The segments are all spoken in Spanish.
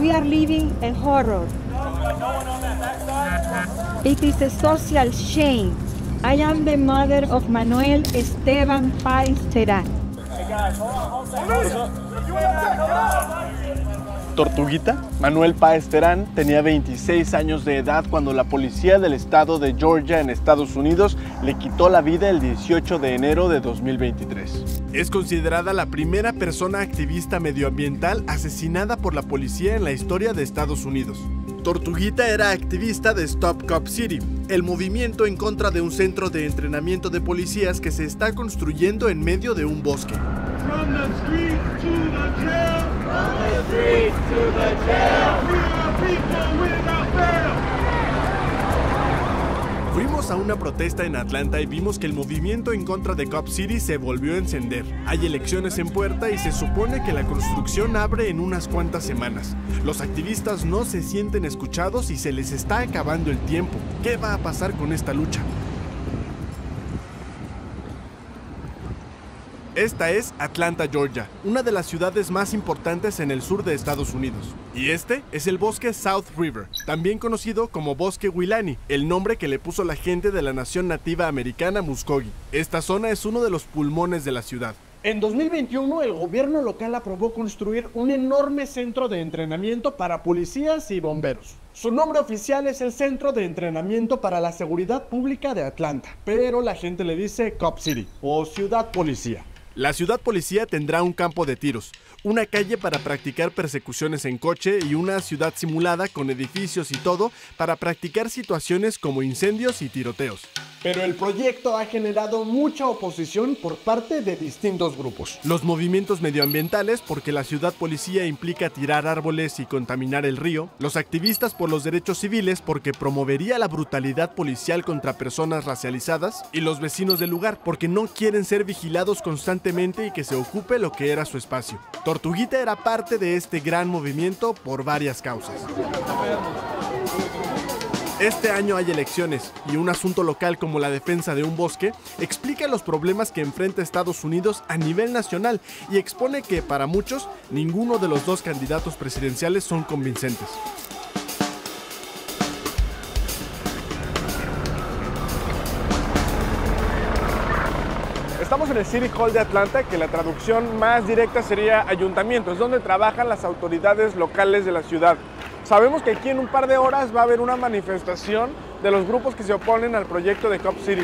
We are living a horror. It is a social shame. I am the mother of Manuel Esteban Fais Terán. Tortuguita, Manuel Páez Terán, tenía 26 años de edad cuando la policía del estado de Georgia en Estados Unidos le quitó la vida el 18 de enero de 2023. Es considerada la primera persona activista medioambiental asesinada por la policía en la historia de Estados Unidos. Tortuguita era activista de Stop Cop City, el movimiento en contra de un centro de entrenamiento de policías que se está construyendo en medio de un bosque. From the street to the jail. From the street to the jail. We are people without fail. Fuimos a una protesta en Atlanta y vimos que el movimiento en contra de Cop City se volvió a encender. Hay elecciones en puerta y se supone que la construcción abre en unas cuantas semanas. Los activistas no se sienten escuchados y se les está acabando el tiempo. ¿Qué va a pasar con esta lucha? Esta es Atlanta, Georgia, una de las ciudades más importantes en el sur de Estados Unidos. Y este es el bosque South River, también conocido como Bosque Weelaunee, el nombre que le puso la gente de la nación nativa americana Muscogee. Esta zona es uno de los pulmones de la ciudad. En 2021, el gobierno local aprobó construir un enorme centro de entrenamiento para policías y bomberos. Su nombre oficial es el Centro de Entrenamiento para la Seguridad Pública de Atlanta, pero la gente le dice Cop City o Ciudad Policía. La ciudad policía tendrá un campo de tiros, una calle para practicar persecuciones en coche y una ciudad simulada con edificios y todo para practicar situaciones como incendios y tiroteos. Pero el proyecto ha generado mucha oposición por parte de distintos grupos. Los movimientos medioambientales, porque la ciudad policía implica tirar árboles y contaminar el río. Los activistas por los derechos civiles, porque promovería la brutalidad policial contra personas racializadas. Y los vecinos del lugar, porque no quieren ser vigilados constantemente y que se ocupe lo que era su espacio. Tortuguita era parte de este gran movimiento por varias causas. Este año hay elecciones y un asunto local como la defensa de un bosque explica los problemas que enfrenta Estados Unidos a nivel nacional y expone que para muchos ninguno de los dos candidatos presidenciales son convincentes. Estamos en el City Hall de Atlanta, que la traducción más directa sería ayuntamiento, es donde trabajan las autoridades locales de la ciudad. Sabemos que aquí en un par de horas va a haber una manifestación de los grupos que se oponen al proyecto de Cop City.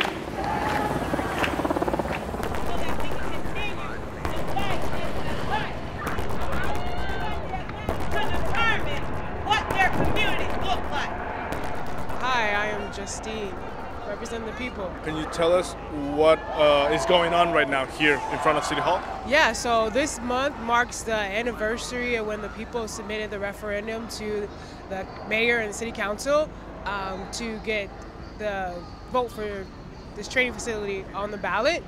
Hi, I am Justine. Represent the people. Can you tell us what is going on right now here in front of City Hall? Yeah, so this month marks the anniversary of when the people submitted the referendum to the mayor and city council to get the vote for this training facility on the ballot.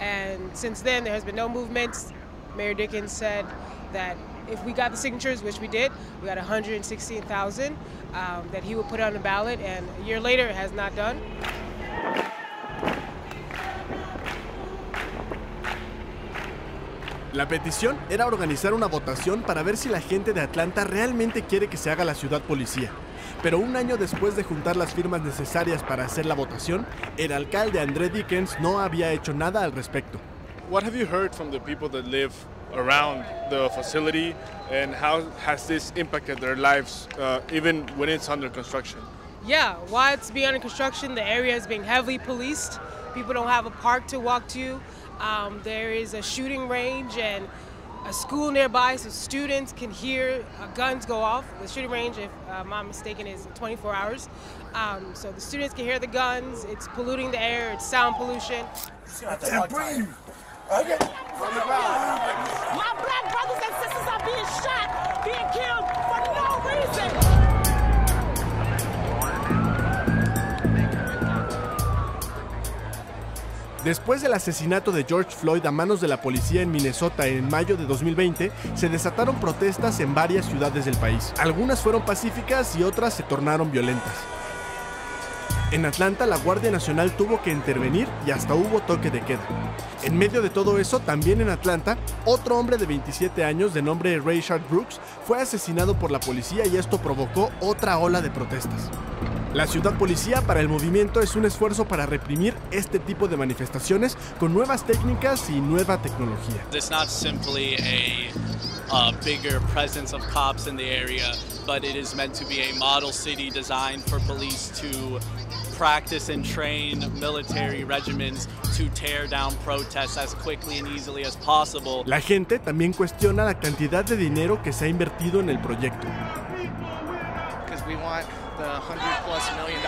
And since then, there has been no movements. Mayor Dickens said that if we got the signatures, which we did, we got 116,000 that he would put on the ballot. And a year later, it has not done. La petición era organizar una votación para ver si la gente de Atlanta realmente quiere que se haga la ciudad policía. Pero un año después de juntar las firmas necesarias para hacer la votación, el alcalde André Dickens no había hecho nada al respecto. What have you heard from the people that live around the facility and how has this impacted their lives even when it's under construction? Yeah, while it's being under construction, the area is being heavily policed. People don't have a park to walk to. There is a shooting range and a school nearby, so students can hear guns go off. The shooting range, if I'm not mistaken, is 24 hours. So the students can hear the guns. It's polluting the air. It's sound pollution. Okay. My black brothers and sisters are being shot, being killed for no reason. Después del asesinato de George Floyd a manos de la policía en Minnesota en mayo de 2020, se desataron protestas en varias ciudades del país. Algunas fueron pacíficas y otras se tornaron violentas. En Atlanta, la Guardia Nacional tuvo que intervenir y hasta hubo toque de queda. En medio de todo eso, también en Atlanta, otro hombre de 27 años de nombre Rayshard Brooks fue asesinado por la policía y esto provocó otra ola de protestas. La ciudad policía para el movimiento es un esfuerzo para reprimir este tipo de manifestaciones con nuevas técnicas y nueva tecnología. It's not simply a bigger presence of cops in the area, but it is meant to be a model city designed for police to practice and train military regiments to tear down protests as quickly and easily as possible. La gente también cuestiona la cantidad de dinero que se ha invertido en el proyecto. The $100+ million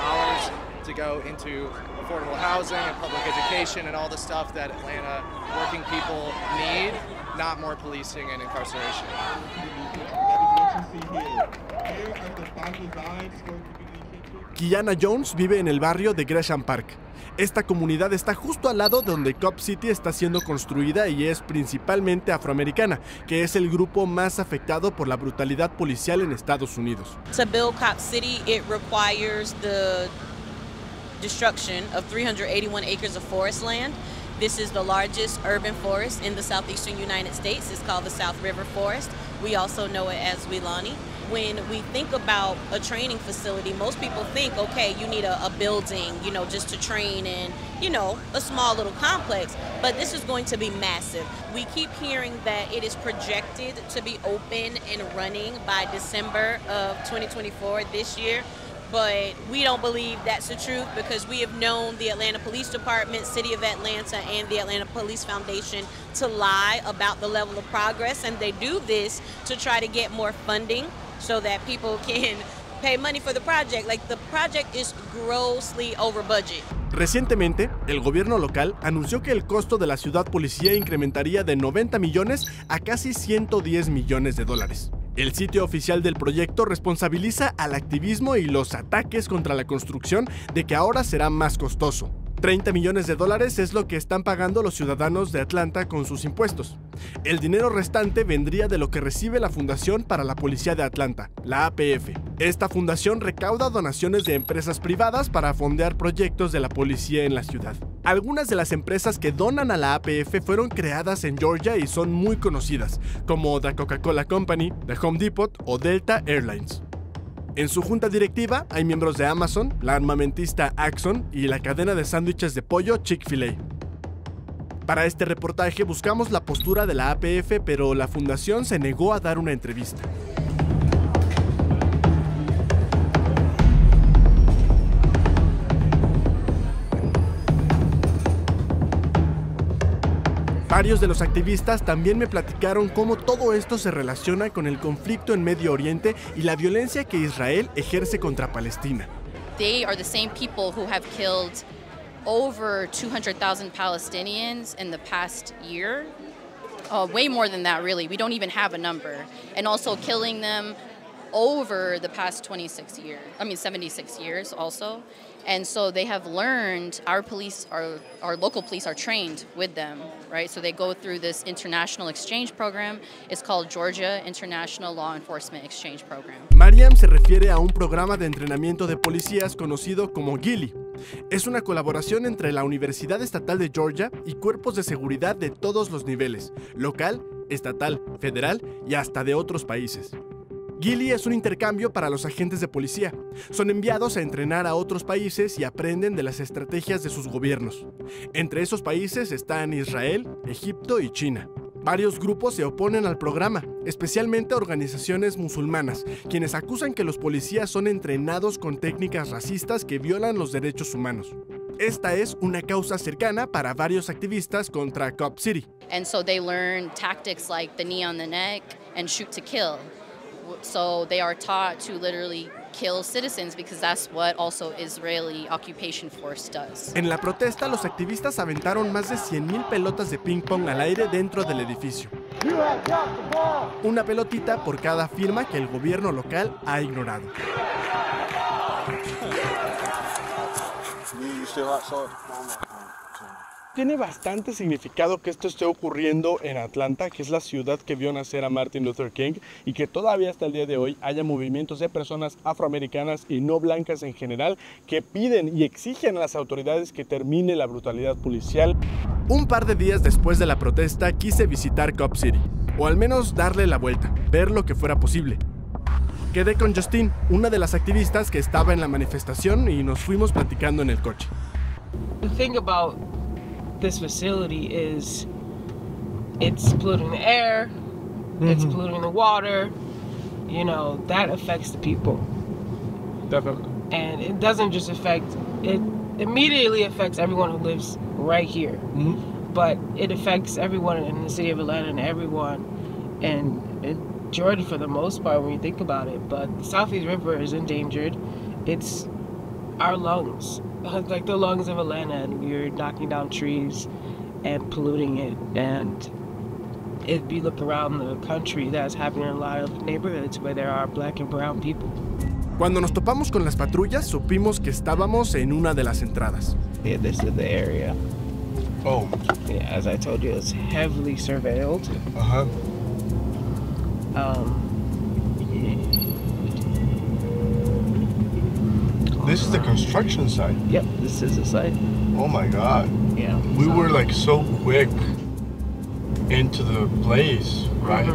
to go into affordable housing and public education and all the stuff that Atlanta working people need, not more policing and incarceration. Kiana Jones vive en el barrio de Gresham Park. Esta comunidad está justo al lado de donde Cop City está siendo construida y es principalmente afroamericana, que es el grupo más afectado por la brutalidad policial en Estados Unidos. To build Cop City, it requires the destruction of 381 acres of forest land. This is the largest urban forest in the southeastern United States. It's called the South River Forest. We also know it as Weelaunee. When we think about a training facility, most people think, okay, you need a building, you know, just to train in, you know, a small little complex, but this is going to be massive. We keep hearing that it is projected to be open and running by December of 2024 this year, but we don't believe that's the truth because we have known the Atlanta Police Department, City of Atlanta, and the Atlanta Police Foundation to lie about the level of progress, and they do this to try to get more funding so that people can pay money for the project. Like, the project is grossly over budget. Recientemente, el gobierno local anunció que el costo de la ciudad policía incrementaría de 90 millones a casi 110 millones de dólares. El sitio oficial del proyecto responsabiliza al activismo y los ataques contra la construcción de que ahora será más costoso. 30 millones de dólares es lo que están pagando los ciudadanos de Atlanta con sus impuestos. El dinero restante vendría de lo que recibe la Fundación para la Policía de Atlanta, la APF. Esta fundación recauda donaciones de empresas privadas para fondear proyectos de la policía en la ciudad. Algunas de las empresas que donan a la APF fueron creadas en Georgia y son muy conocidas, como The Coca-Cola Company, The Home Depot o Delta Airlines. En su junta directiva hay miembros de Amazon, la armamentista Axon y la cadena de sándwiches de pollo Chick-fil-A. Para este reportaje buscamos la postura de la APF, pero la fundación se negó a dar una entrevista. Varios de los activistas también me platicaron cómo todo esto se relaciona con el conflicto en Medio Oriente y la violencia que Israel ejerce contra Palestina. They are the same people who have killed over 200,000 Palestinians in the past year. Way more than that, really. We don't even have a number. And also killing them over the past 76 years also. And so they have learned, our local police are trained with them, right? So they go through this international exchange program. It's called Georgia International Law Enforcement Exchange Program. Mariam se refiere a un programa de entrenamiento de policías conocido como GILI. Es una colaboración entre la Universidad Estatal de Georgia y cuerpos de seguridad de todos los niveles, local, estatal, federal y hasta de otros países. GILI es un intercambio para los agentes de policía. Son enviados a entrenar a otros países y aprenden de las estrategias de sus gobiernos. Entre esos países están Israel, Egipto y China. Varios grupos se oponen al programa, especialmente organizaciones musulmanas, quienes acusan que los policías son entrenados con técnicas racistas que violan los derechos humanos. Esta es una causa cercana para varios activistas contra Cop City. And so they learn tactics like the knee on the neck and shoot to kill. So they are taught to literally kill citizens because that's what also Israeli occupation force does. En la protesta, los activistas aventaron más de 100,000 pelotas de ping pong al aire dentro del edificio. Una pelotita por cada firma que el gobierno local ha ignorado. Tiene bastante significado que esto esté ocurriendo en Atlanta, que es la ciudad que vio nacer a Martin Luther King, y que todavía hasta el día de hoy haya movimientos de personas afroamericanas y no blancas en general que piden y exigen a las autoridades que termine la brutalidad policial. Un par de días después de la protesta quise visitar Cop City, o al menos darle la vuelta, ver lo que fuera posible. Quedé con Justine, una de las activistas que estaba en la manifestación, y nos fuimos platicando en el coche. This facility is, it's polluting the air, it's polluting the water, you know, that affects the people. Definitely. And it doesn't just affect, it immediately affects everyone who lives right here, but it affects everyone in the city of Atlanta and everyone in Georgia for the most part when you think about it. But the Southeast River is endangered, it's our lungs. Like the lungs of Atlanta, and we're knocking down trees and polluting it. And if you look around the country, that's happening in a lot of neighborhoods where there are black and brown people. Cuando nos topamos con las patrullas, supimos que estábamos en una de las entradas. Yeah, this is the area. Oh. Yeah, as I told you, it's heavily surveilled. Uh-huh. This is the construction site. Yep, this is the site. Oh my God. Yeah. We were like so quick into the place, right?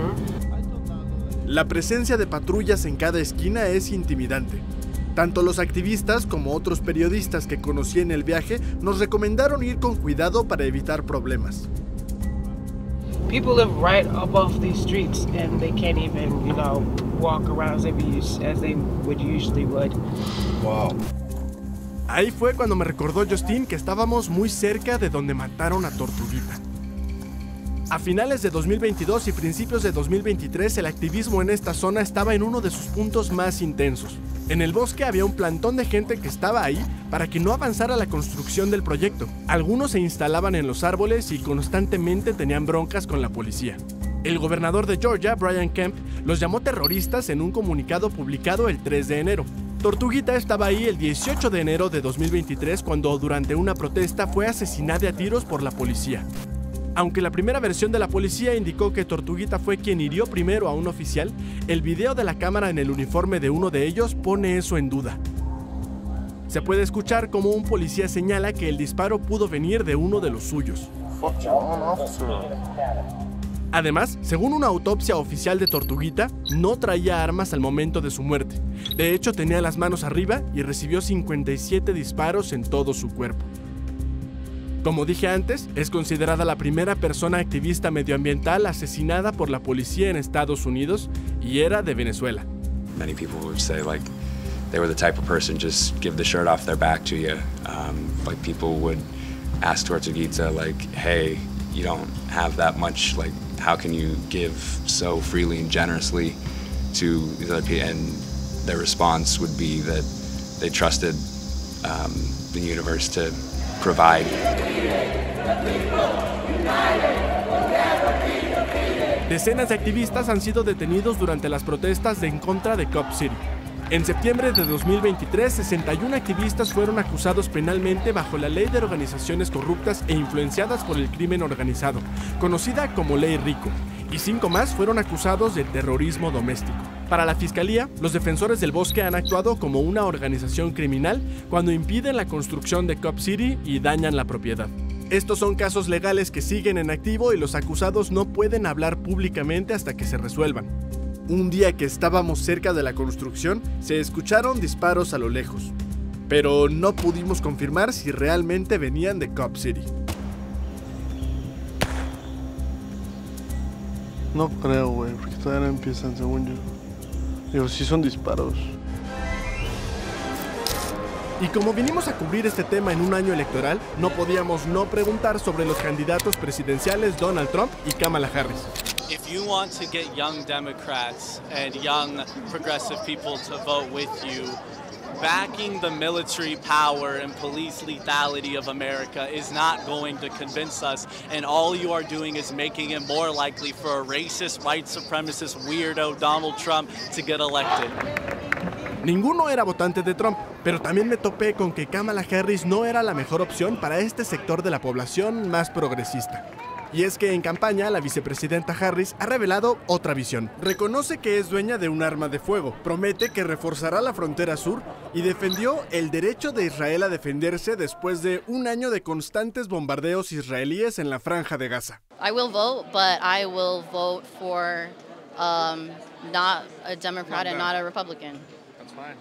La presencia de patrullas en cada esquina es intimidante. Tanto los activistas como otros periodistas que conocí en el viaje nos recomendaron ir con cuidado para evitar problemas. People live right up off these streets and they can't even, you know, walk around as they would usually would. Wow. Ahí fue cuando me recordó Justine que estábamos muy cerca de donde mataron a Tortuguita. A finales de 2022 y principios de 2023, el activismo en esta zona estaba en uno de sus puntos más intensos. En el bosque había un plantón de gente que estaba ahí para que no avanzara la construcción del proyecto. Algunos se instalaban en los árboles y constantemente tenían broncas con la policía. El gobernador de Georgia, Brian Kemp, los llamó terroristas en un comunicado publicado el 3 de enero. Tortuguita estaba ahí el 18 de enero de 2023 cuando durante una protesta fue asesinada a tiros por la policía. Aunque la primera versión de la policía indicó que Tortuguita fue quien hirió primero a un oficial, el video de la cámara en el uniforme de uno de ellos pone eso en duda. Se puede escuchar cómo un policía señala que el disparo pudo venir de uno de los suyos. Además, según una autopsia oficial de Tortuguita, no traía armas al momento de su muerte. De hecho, tenía las manos arriba y recibió 57 disparos en todo su cuerpo. Como dije antes, es considerada la primera persona activista medioambiental asesinada por la policía en Estados Unidos, y era de Venezuela. Many people would say like they were the type of person just give the shirt off their back to you. Like people would ask Tortuguita like, "Hey, you don't have that much. Like, how can you give so freely and generously to these other people?" And their response would be that they trusted the universe to provide. Decenas de activistas han sido detenidos durante las protestas en contra de Cop City. En septiembre de 2023, 61 activistas fueron acusados penalmente bajo la Ley de Organizaciones Corruptas e Influenciadas por el Crimen Organizado, conocida como Ley RICO, y 5 más fueron acusados de terrorismo doméstico. Para la Fiscalía, los defensores del bosque han actuado como una organización criminal cuando impiden la construcción de Cop City y dañan la propiedad. Estos son casos legales que siguen en activo y los acusados no pueden hablar públicamente hasta que se resuelvan. Un día que estábamos cerca de la construcción, se escucharon disparos a lo lejos, pero no pudimos confirmar si realmente venían de Cop City. No creo, güey, porque todavía no empiezan, según yo. Digo, sí son disparos. Y como vinimos a cubrir este tema en un año electoral, no podíamos no preguntar sobre los candidatos presidenciales Donald Trump y Kamala Harris. If you want to get young Democrats and young progressive people to vote with you, backing the military power and police lethality of America is not going to convince us, and all you are doing is making it more likely for a racist, white supremacist, weirdo Donald Trump to get elected. Ninguno era votante de Trump, pero también me topé con que Kamala Harris no era la mejor opción para este sector de la población más progresista. Y es que en campaña la vicepresidenta Harris ha revelado otra visión. Reconoce que es dueña de un arma de fuego, promete que reforzará la frontera sur y defendió el derecho de Israel a defenderse después de un año de constantes bombardeos israelíes en la franja de Gaza. I will vote, but I will vote for not a Democrat and not a Republican.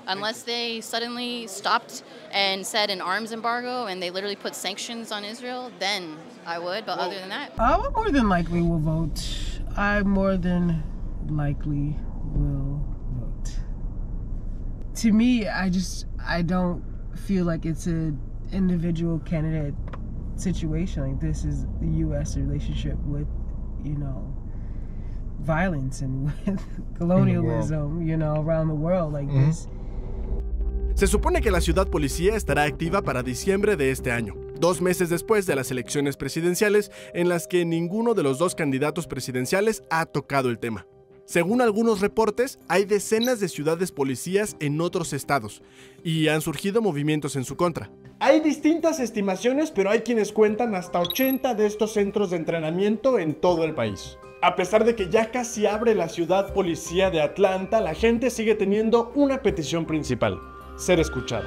Unless they suddenly stopped and said an arms embargo and they literally put sanctions on Israel, then I would, but other than that. I more than likely will vote. I more than likely will vote. To me, I don't feel like it's an individual candidate situation. Like this is the U.S. relationship with, you know, violence and with colonialism, you know, around the world like this. Se supone que la ciudad policía estará activa para diciembre de este año, 2 meses después de las elecciones presidenciales en las que ninguno de los dos candidatos presidenciales ha tocado el tema. Según algunos reportes, hay decenas de ciudades policías en otros estados y han surgido movimientos en su contra. Hay distintas estimaciones, pero hay quienes cuentan hasta 80 de estos centros de entrenamiento en todo el país. A pesar de que ya casi abre la ciudad policía de Atlanta, la gente sigue teniendo una petición principal: ser escuchada.